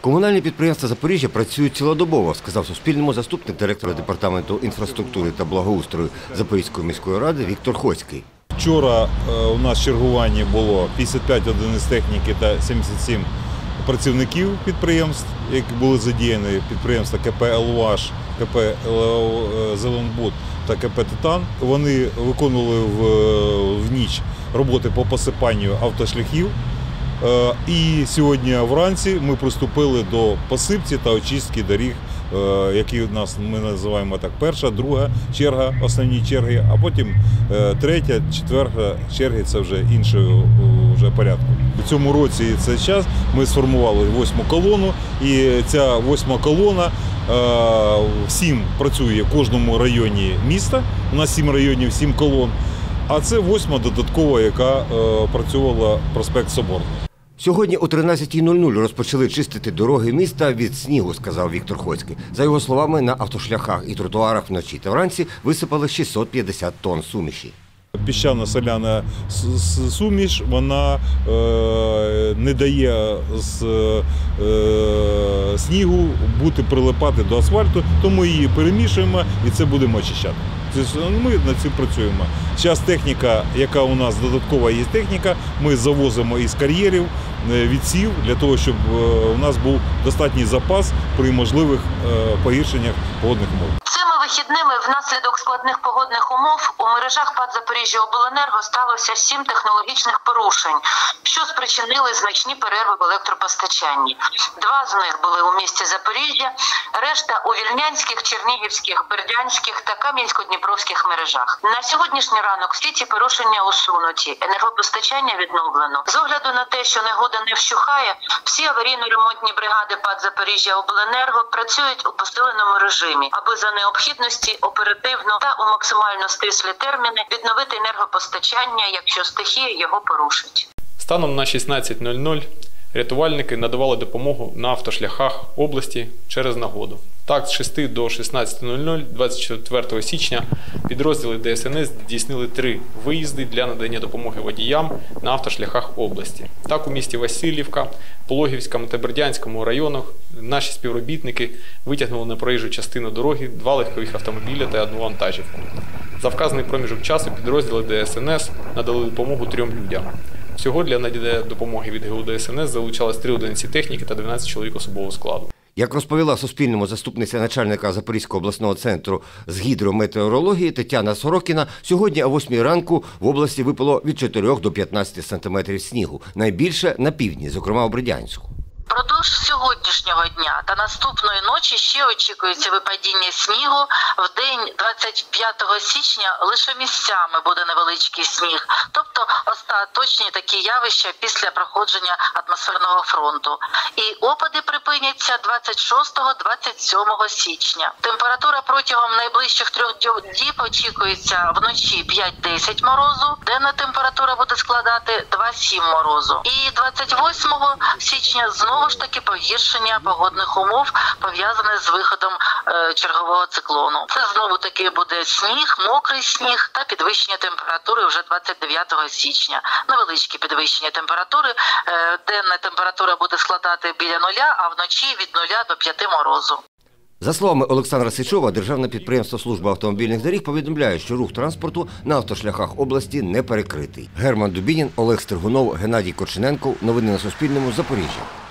Комунальні підприємства Запоріжжя працюють цілодобово, сказав Суспільному заступник директора департаменту інфраструктури та благоустрою Запорізької міської ради Віктор Хоський. Вчора у нас чергування було 55 одиниць техніки та 77 працівників підприємств, які були задіяні підприємства КП «ЛУАЖ», КП «Зеленбут» та КП «Титан». Вони виконували в ніч роботи по посипанню автошляхів. І сьогодні вранці ми приступили до посипки та очистки доріг, які ми називаємо так: перша, друга черга, основні черги, а потім третя, четверта черги – це вже іншого порядку. У цьому році цей час ми сформували восьму колону, і ця восьма колона всім працює в кожному районі міста. У нас 7 районів, 7 колон, а це восьма додаткова, яка працювала проспект Соборний. Сьогодні о 13:00 розпочали чистити дороги міста від снігу, сказав Віктор Хоцький. За його словами, на автошляхах і тротуарах вночі та вранці висипали 650 тонн суміші. Піщано-соляна суміш, вона не дає снігу прилипати до асфальту, тому її перемішуємо і це будемо очищати. Ми над цим працюємо. Зараз техніка, яка у нас додаткова є техніка, ми завозимо із кар'єрів, від сів, для того, щоб у нас був достатній запас при можливих погіршеннях погодних умов. Вихідними внаслідок складних погодних умов у мережах ПАД «Запоріжжя «Обленерго» сталося 7 технологічних порушень, що спричинили значні перерви в електропостачанні. 2 з них були у місті Запоріжжя, решта у вільнянських, чернігівських, бердянських та кам'янсько-дніпровських мережах. На сьогоднішній ранок всі ці порушення усунуті, енергопостачання відновлено. З огляду на те, що негода не вщухає, всі аварійно-ремонтні бригади ПАД «Запоріжжя «Обленерго» працюють у посиленому режимі, аби за необхідності оперативно та у максимально стислі терміни відновити енергопостачання, якщо стихія його порушить. Станом на 16:00 рятувальники надавали допомогу на автошляхах області через негоду. Так, з 6 до 16:00 24 січня підрозділи ДСНС здійснили 3 виїзди для надання допомоги водіям на автошляхах області. Так, у місті Васильівка, Пологівському та Бердянському районах наші співробітники витягнули на проїжджу частину дороги 2 легкових автомобіля та 1 вантажівку. За вказаний проміжок часу підрозділи ДСНС надали допомогу 3 людям. Всього для надання допомоги від ГУ ДСНС залучалось 3 одиниці техніки та 12 чоловік особового складу. Як розповіла Суспільному заступниця начальника Запорізького обласного центру з гідрометеорології Тетяна Сорокіна, сьогодні о 8 ранку в області випало від 4 до 15 сантиметрів снігу. Найбільше на півдні, зокрема у Бердянську. Продовж сьогоднішнього дня та наступної ночі ще очікується випадіння снігу. В день 25 січня лише місцями буде невеличкий сніг, тобто остаточні такі явища після проходження атмосферного фронту. І опади припиняться 26-27 січня. Температура протягом найближчих 3 діб очікується вночі 5-10 морозу, денна температура буде складати 2-7 морозу. І 28 січня знову погіршення погодних умов, пов'язане з виходом чергового циклону. Це знову-таки буде сніг, мокрий сніг та підвищення температури вже 29 січня. Невеличке підвищення температури. Денна температура буде складати біля 0, а вночі від 0 до 5 морозу. За словами Олександра Сичова, Державне підприємство «Служба автомобільних доріг» повідомляє, що рух транспорту на автошляхах області не перекритий. Герман Дубінін, Олег Стергунов, Геннадій Кочененков. Новини на Суспільному. Запоріжжя.